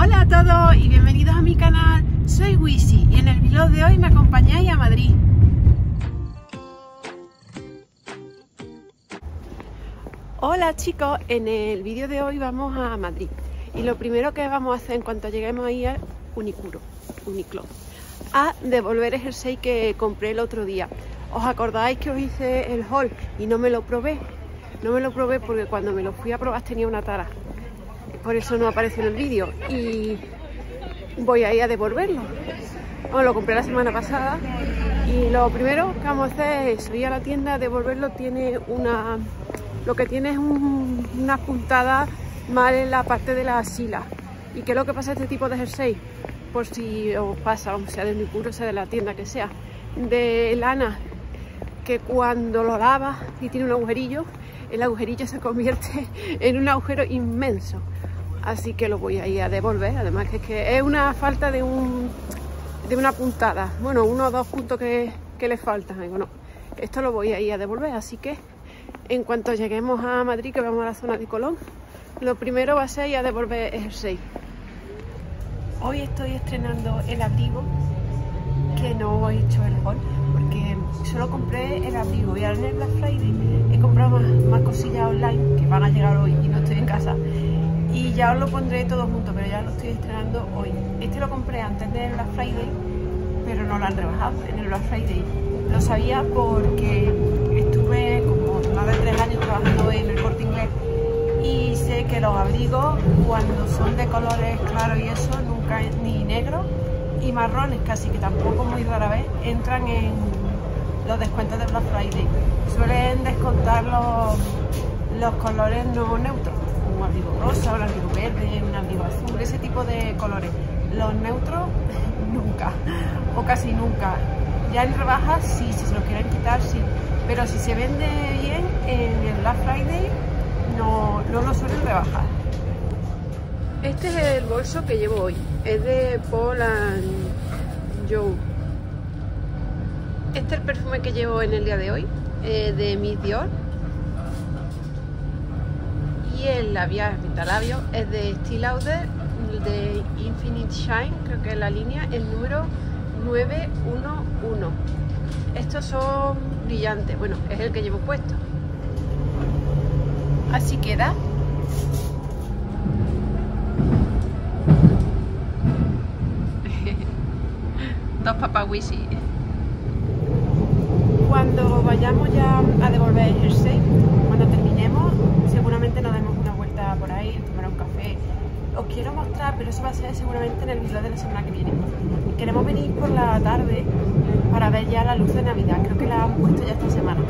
Hola a todos y bienvenidos a mi canal, soy Wisi y en el vlog de hoy me acompañáis a Madrid. Hola chicos, en el vídeo de hoy vamos a Madrid y lo primero que vamos a hacer en cuanto lleguemos ahí es Uniqlo, a devolver el jersey que compré el otro día. ¿Os acordáis que os hice el haul y no me lo probé? No me lo probé porque cuando me lo fui a probar tenía una tara. Por eso no aparece en el vídeo y voy a ir a devolverlo. Bueno, lo compré la semana pasada y lo primero que vamos a hacer es ir a la tienda a devolverlo. Tiene una... Lo que tiene es una puntada mal en la parte de la axila. ¿Y qué es lo que pasa a este tipo de jersey? Por si os pasa, o sea de Uniqlo, sea de la tienda que sea, de lana, que cuando lo lavas y tiene un agujerillo, el agujerillo se convierte en un agujero inmenso. Así que lo voy a ir a devolver, además que es una falta de una puntada. Bueno, uno o dos puntos que le faltan. Bueno, esto lo voy a ir a devolver, así que en cuanto lleguemos a Madrid, que vamos a la zona de Colón, lo primero va a ser ir a devolver el jersey. Hoy estoy estrenando el abrigo, que no he hecho el haul, porque solo compré el abrigo y ahora en el Black Friday he comprado más cosillas online que van a llegar hoy y no estoy en casa y ya os lo pondré todo junto, pero ya lo estoy estrenando hoy. Este lo compré antes del Black Friday, pero no lo han rebajado en el Black Friday. Lo sabía porque estuve como más de 3 años trabajando en el Corte Inglés y sé que los abrigos cuando son de colores claros y eso, nunca ni negro y marrones casi, que tampoco muy rara vez entran en los descuentos de Black Friday. Suelen descontar los colores no neutros, un abrigo rosa, un abrigo verde, un abrigo azul, ese tipo de colores. Los neutros nunca, o casi nunca. Ya en rebajas sí, si se lo quieren quitar sí, pero si se vende bien en el Black Friday no lo suelen rebajar. Este es el bolso que llevo hoy, es de Paul & Joe. Este es el perfume que llevo en el día de hoy, de Miss Dior. Y el labial, el pintalabio, es de Still Outer, de Infinite Shine, creo que es la línea, el número 911. Estos son brillantes, bueno, es el que llevo puesto. Así queda. Dos papas Wisi. Cuando vayamos ya a devolver el jersey, cuando terminemos, seguramente nos demos una vuelta por ahí, tomar un café. Os quiero mostrar, pero eso va a ser seguramente en el video de la semana que viene. Queremos venir por la tarde para ver ya la luz de Navidad. Creo que la han puesto ya esta semana.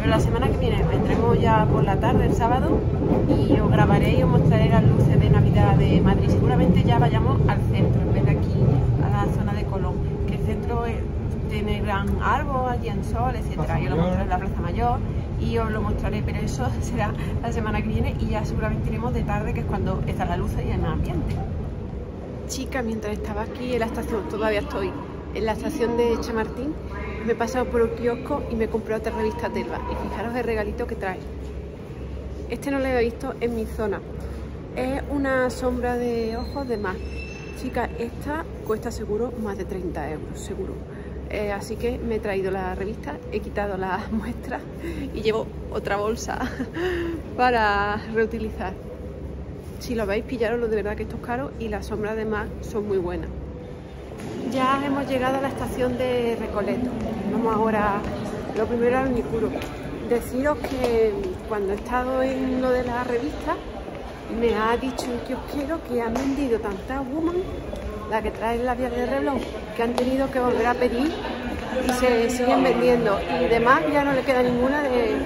Pero la semana que viene entremos ya por la tarde, el sábado, y os grabaré y os mostraré las luces de Navidad de Madrid. Seguramente ya vayamos al centro, en vez de aquí, a la zona de Colón. Que el centro tiene gran árbol, allí en sol, etc. Yo lo mostraré en la Plaza Mayor y os lo mostraré, pero eso será la semana que viene y ya seguramente iremos de tarde, que es cuando está la luz y el ambiente. Chica, mientras estaba aquí en la estación, todavía estoy en la estación de Chamartín, me he pasado por un kiosco y me he comprado otra revista Telva y fijaros el regalito que trae. Este no lo he visto en mi zona, es una sombra de ojos de MAC. Chica, esta cuesta seguro más de 30 euros, seguro. Así que me he traído la revista, he quitado las muestras y llevo otra bolsa para reutilizar. Si lo veis, pillaroslo, de verdad que esto es caro y las sombras de MAC son muy buenas. Ya hemos llegado a la estación de Recoleto. Vamos ahora, lo primero al Uniqlo. Deciros que cuando he estado en lo de la revista me ha dicho un kiosquero que han vendido tantas woman, la que trae la vía de reloj, que han tenido que volver a pedir y se siguen vendiendo. Y demás ya no le queda ninguna de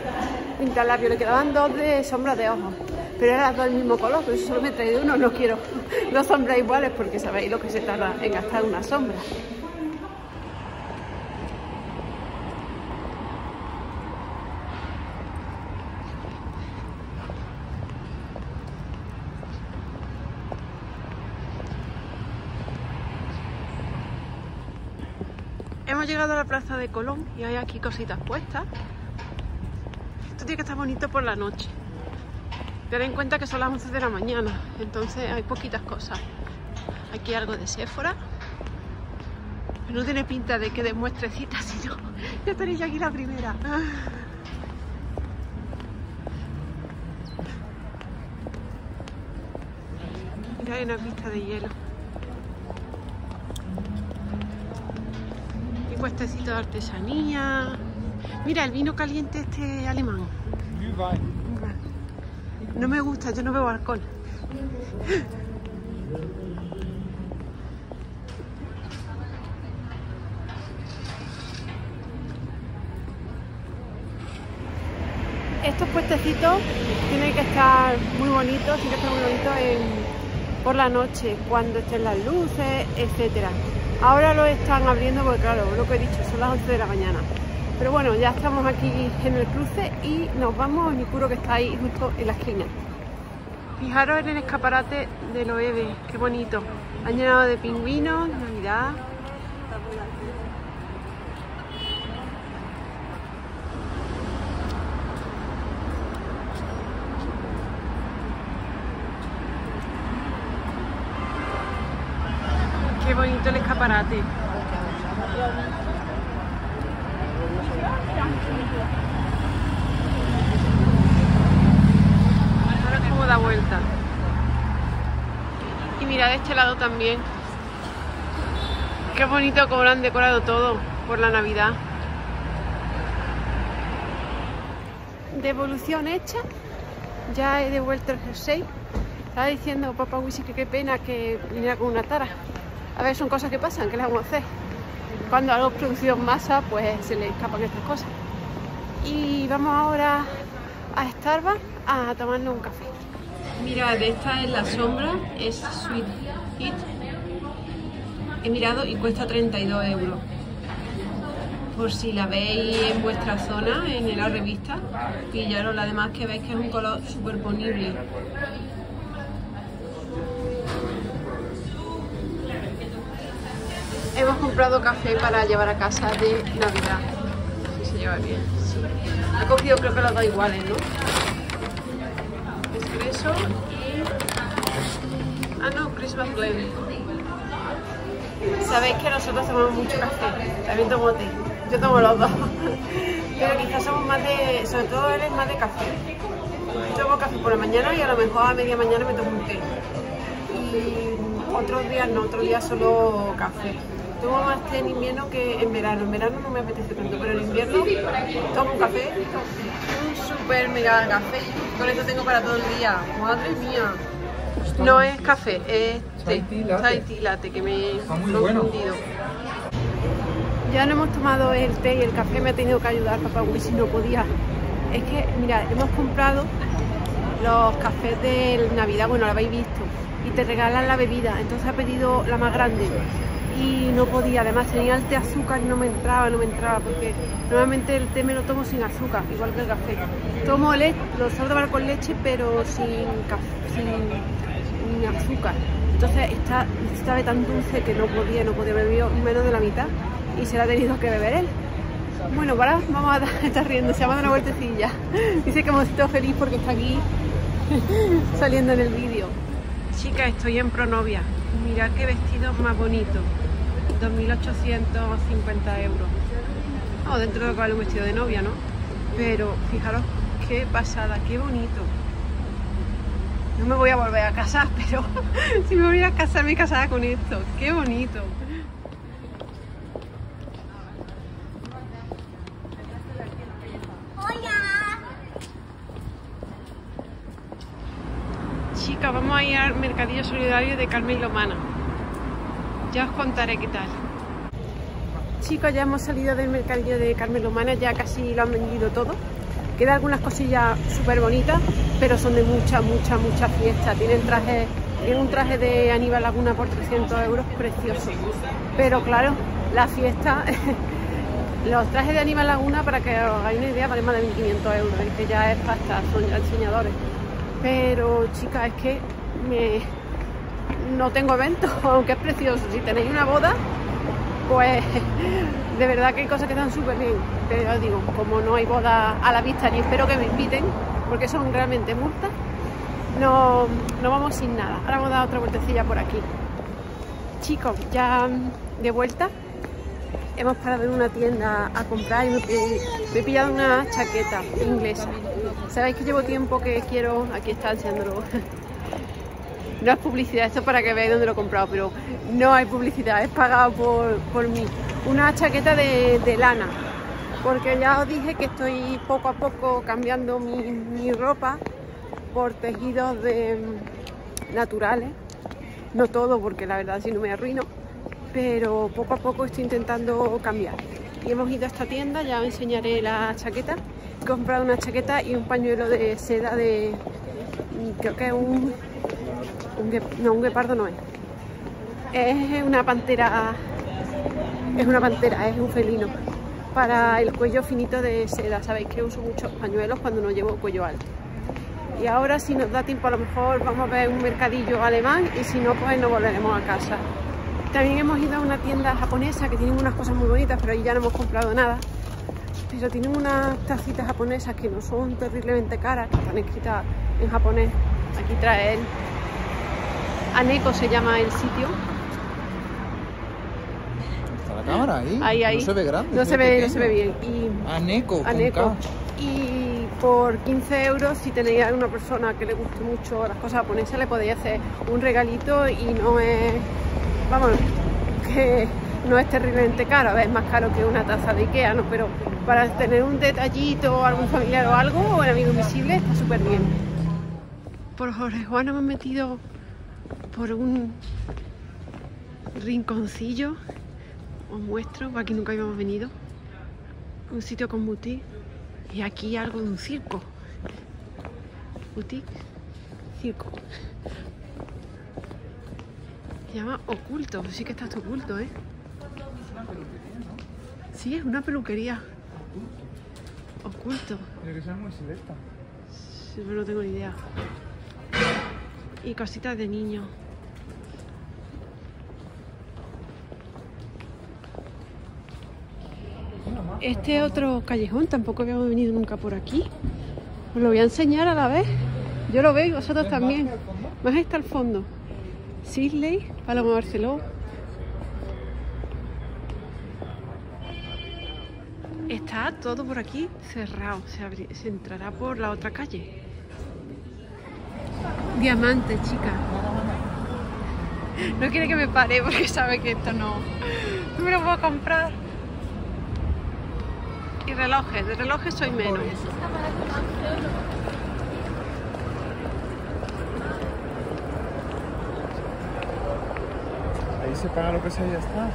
pintalabio, le quedaban 2 de sombra de ojos, pero eran 2 del mismo color, pero yo solo me he traído uno, no quiero 2 sombras iguales porque sabéis lo que se tarda en gastar una sombra. Hemos llegado a la plaza de Colón y hay aquí cositas puestas. Esto tiene que estar bonito por la noche. Ten en cuenta que son las 11 de la mañana, entonces hay poquitas cosas. Aquí algo de Sephora. Pero no tiene pinta de que demuestre citas, sino ya tenéis aquí la primera. Mira, hay una pista de hielo. Y puestecitos de artesanía. Mira, el vino caliente este alemán. No me gusta, yo no bebo alcohol. Estos puestecitos tienen que estar muy bonitos, tienen que estar muy bonitos por la noche, cuando estén las luces, etcétera. Ahora lo están abriendo porque, claro, lo que he dicho, son las 11 de la mañana. Pero bueno, ya estamos aquí en el cruce y nos vamos a Onicuro, que está ahí justo en la esquina. Fijaros en el escaparate de Loewe, qué bonito. Han llenado de pingüinos, Navidad. Qué bonito el escaparate. Vuelta. Y mira, de este lado también, qué bonito como lo han decorado todo por la Navidad. Devolución hecha, ya he devuelto el jersey. Estaba diciendo papá Wisi que qué pena que viniera con una tara. A ver, son cosas que pasan, que las vamos a hacer cuando algo es producido en masa, pues se le escapan estas cosas. Y vamos ahora a Starbucks a tomarnos un café. Mirad, esta es la sombra, es Sweet Heat. He mirado y cuesta 32 €. Por si la veis en vuestra zona, en la revista, pillaros. La demás que veis que es un color súper ponible. Hemos comprado café para llevar a casa de Navidad. Si se lleva bien. Sí. Ha cogido, creo que los dos iguales, ¿no? Espresso y... ah, no, Christmas Blend. Sabéis que nosotros tomamos mucho café, también tomo té. Yo tomo los dos. Pero quizás somos más de... sobre todo eres más de café. Yo tomo café por la mañana y a lo mejor a media mañana me tomo un té. Y otros días no, otros días solo café. Tomo más té en invierno que en verano. En verano no me apetece tanto, pero en invierno tomo un café, un super mega café. Con esto tengo para todo el día. Madre mía. No es café, es té. Chai tea latte, que me he confundido. Ya no hemos tomado el té y el café me ha tenido que ayudar papá Wisi, no podía. Es que, mira, hemos comprado los cafés de Navidad, bueno, lo habéis visto, y te regalan la bebida. Entonces ha pedido la más grande. Y no podía, además tenía el té azúcar y no me entraba, porque normalmente el té me lo tomo sin azúcar, igual que el café. Tomo leche, lo suelo tomar con leche, pero sin azúcar. Entonces estaba tan dulce que no podía beber menos de la mitad y se la ha tenido que beber él. Bueno, para, vamos a estar riendo, se ha dado una vueltecilla. Dice que hemos estado feliz porque está aquí saliendo en el vídeo. Chica, estoy en Pronovia. Mirad qué vestidos más bonitos. 2.850 €. Oh, dentro de lo que vale un vestido de novia, ¿no? Pero fijaros qué pasada, qué bonito. No me voy a volver a casar, pero si me voy a casar me casaré con esto. Qué bonito. Vamos a ir al mercadillo solidario de Carmen Lomana. Ya os contaré qué tal. Chicos, ya hemos salido del mercadillo de Carmen Lomana, ya casi lo han vendido todo. Quedan algunas cosillas súper bonitas, pero son de mucha fiesta. Tienen un traje de Aníbal Laguna por 300 € precioso. Pero claro, la fiesta... los trajes de Aníbal Laguna, para que os hagáis una idea, valen más de 1.500 €. Es que ya es pasta, son ya diseñadores. Pero chicas, es que no tengo evento, aunque es precioso. Si tenéis una boda, pues de verdad que hay cosas que están súper bien. Pero ya os digo, como no hay boda a la vista, ni espero que me inviten, porque son realmente multas, no vamos sin nada. Ahora vamos a dar otra vueltecilla por aquí. Chicos, ya de vuelta. Hemos parado en una tienda a comprar y me he pillado una chaqueta inglesa. Sabéis que llevo tiempo que quiero... Aquí está enseñándolo. No es publicidad, esto para que veáis dónde lo he comprado, pero no hay publicidad, es pagado por mí. Una chaqueta de lana, porque ya os dije que estoy poco a poco cambiando mi ropa por tejidos naturales. No todo, porque la verdad si no me arruino, pero poco a poco estoy intentando cambiar. Y hemos ido a esta tienda, ya os enseñaré la chaqueta. He comprado una chaqueta y un pañuelo de seda de... creo que es un guepardo no es. Es una pantera, es un felino. Para el cuello finito de seda, sabéis que uso muchos pañuelos cuando no llevo cuello alto. Y ahora, si nos da tiempo, a lo mejor vamos a ver un mercadillo alemán, y si no, pues nos volveremos a casa. También hemos ido a una tienda japonesa que tiene unas cosas muy bonitas, pero ahí ya no hemos comprado nada. Pero tienen unas tacitas japonesas que no son terriblemente caras, que están escritas en japonés. Aquí trae el Aneko, se llama el sitio. ¿Está la cámara ahí? Ahí. No se ve grande. No se ve bien. Y Aneko. Aneko. Y por 15 € si tenéis a una persona que le guste mucho las cosas japonesas, le podéis hacer un regalito y no es... Vamos, que no es terriblemente caro. A ver, es más caro que una taza de Ikea, ¿no? Pero para tener un detallito, algún familiar o algo, o un amigo invisible, está súper bien. Por Jorge Juana me he metido por un rinconcillo. Os muestro, aquí nunca habíamos venido. Un sitio con boutique. Y aquí algo de un circo. Boutique, circo. Se llama Oculto, sí que está todo oculto, ¿eh? Es una peluquería, ¿no? Sí, es una peluquería. Oculto. Tiene que ser muy selecta. Sí, pero no tengo ni idea. Y cositas de niño. Este otro callejón, tampoco habíamos venido nunca por aquí. Os lo voy a enseñar a la vez. Yo lo veo y vosotros también. Más está al fondo. Sisley, Paloma Barceló. Está todo por aquí cerrado. Se entrará por la otra calle. Diamante, chica. No quiere que me pare porque sabe que esto no me lo puedo comprar. Y relojes, de relojes soy menos. Ahí se paga lo que sea y ya está.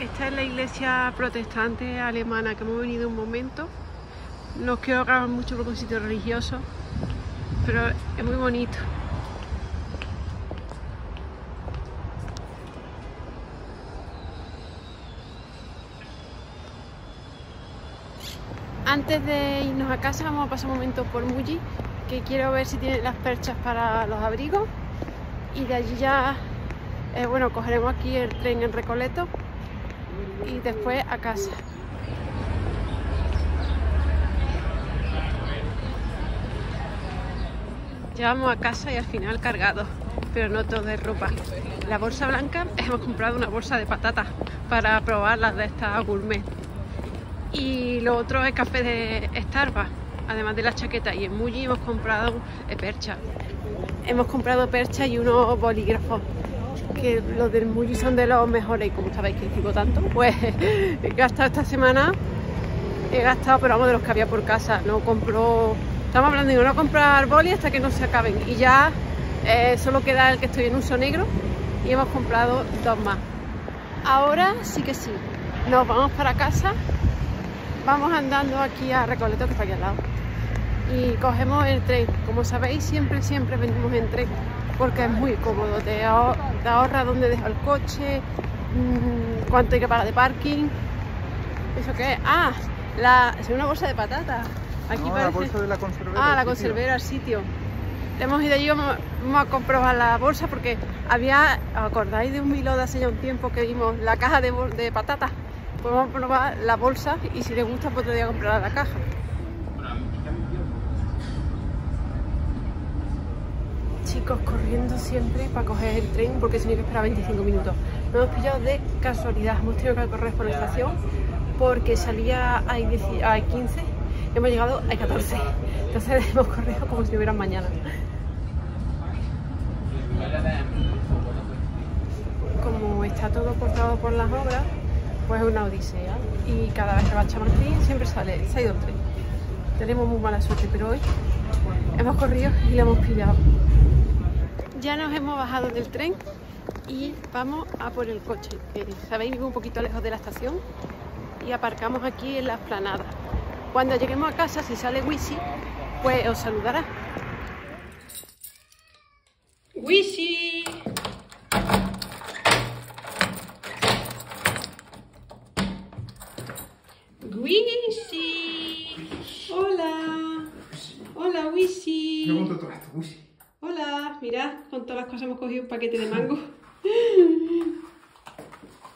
Esta es la iglesia protestante alemana que hemos venido un momento. No quiero grabar mucho porque es un sitio religioso, pero es muy bonito. Antes de irnos a casa vamos a pasar un momento por Muji, que quiero ver si tienen las perchas para los abrigos, y de allí ya bueno, cogeremos aquí el tren en Recoleto y después a casa. Llegamos a casa y al final cargados, pero no todo de ropa. La bolsa blanca, hemos comprado una bolsa de patatas para probar las de estas gourmet. Y lo otro es café de Starbucks, además de la chaqueta. Y en Muji hemos comprado percha. Hemos comprado percha y unos bolígrafos, que los del Muji son de los mejores, y como sabéis que sigo tanto, pues he gastado esta semana, pero vamos, de los que había por casa. No compro, estamos hablando de no comprar boli hasta que no se acaben, y ya solo queda el que estoy en uso negro, y hemos comprado dos más. Ahora sí que sí, nos vamos para casa, vamos andando aquí a Recoleto, que está aquí al lado. y cogemos el tren. Como sabéis, siempre venimos en tren porque es muy cómodo, te ahorra dónde dejar el coche, cuánto hay que pagar de parking. ¿Eso qué es? Ah, es una bolsa de patatas. Aquí no, parece... la bolsa de la conservera. Ah, la conservera, el sitio. Hemos ido allí, vamos a comprobar la bolsa porque había, ¿acordáis de un Miloda hace ya un tiempo que vimos la caja de patatas? Pues vamos a probar la bolsa y si les gusta pues podría comprar la caja. Chicos, corriendo siempre para coger el tren porque si no hay que esperar 25 minutos. Nos hemos pillado de casualidad, hemos tenido que correr por la estación porque salía a 15 y hemos llegado a 14. Entonces hemos corrido como si hubieran mañana. Como está todo cortado por las obras, pues es una odisea. Y cada vez que va a Chamartín siempre sale, se ha ido el tren. Tenemos muy mala suerte, pero hoy hemos corrido y lo hemos pillado. Ya nos hemos bajado del tren y vamos a por el coche. Sabéis, vivo un poquito lejos de la estación y aparcamos aquí en la explanada. Cuando lleguemos a casa, si sale Wisi, pues os saludará. ¡Wisi! ¡Wisi! ¡Hola! ¡Hola, Wisi! Pregunto todo esto, Wisi. ¡Hola! Mirad, con todas las cosas hemos cogido un paquete de mango.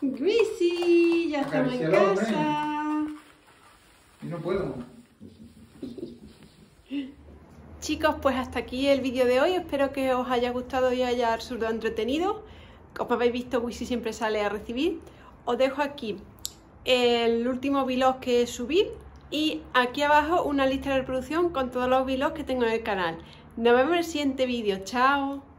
¡Wisi! ¡Ya estamos en casa! Y no puedo. Chicos, pues hasta aquí el vídeo de hoy. Espero que os haya gustado y haya sido entretenido. Como habéis visto, Wisi siempre sale a recibir. Os dejo aquí el último vlog que subí y aquí abajo una lista de reproducción con todos los vlogs que tengo en el canal. Nos vemos en el siguiente vídeo. ¡Chao!